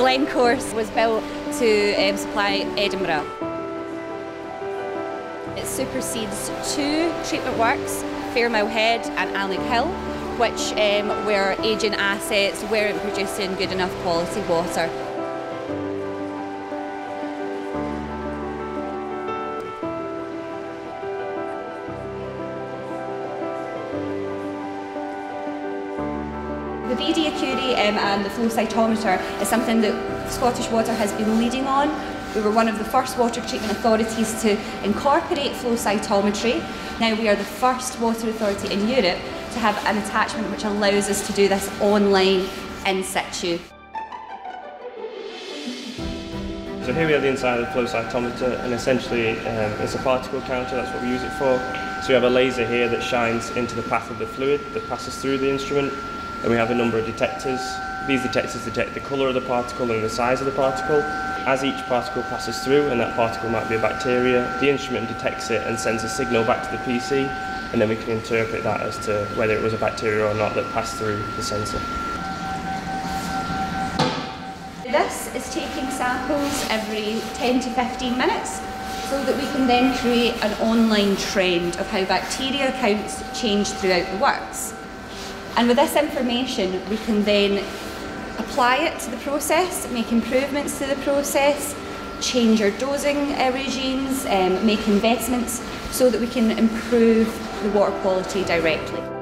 Glencorse was built to supply Edinburgh. It supersedes two treatment works, Fairmile Head and Alec Hill, which were aging assets, weren't producing good enough quality water. The BD Accuri and the flow cytometer is something that Scottish Water has been leading on. We were one of the first water treatment authorities to incorporate flow cytometry. Now we are the first water authority in Europe to have an attachment which allows us to do this online in situ. So here we have the inside of the flow cytometer, and essentially it's a particle counter, that's what we use it for. So we have a laser here that shines into the path of the fluid that passes through the instrument. And we have a number of detectors. These detectors detect the colour of the particle and the size of the particle. As each particle passes through, and that particle might be a bacteria, the instrument detects it and sends a signal back to the PC, and then we can interpret that as to whether it was a bacteria or not that passed through the sensor. This is taking samples every 10 to 15 minutes so that we can then create an online trend of how bacteria counts change throughout the works. And with this information, we can then apply it to the process, make improvements to the process, change our dosing regimes, make investments so that we can improve the water quality directly.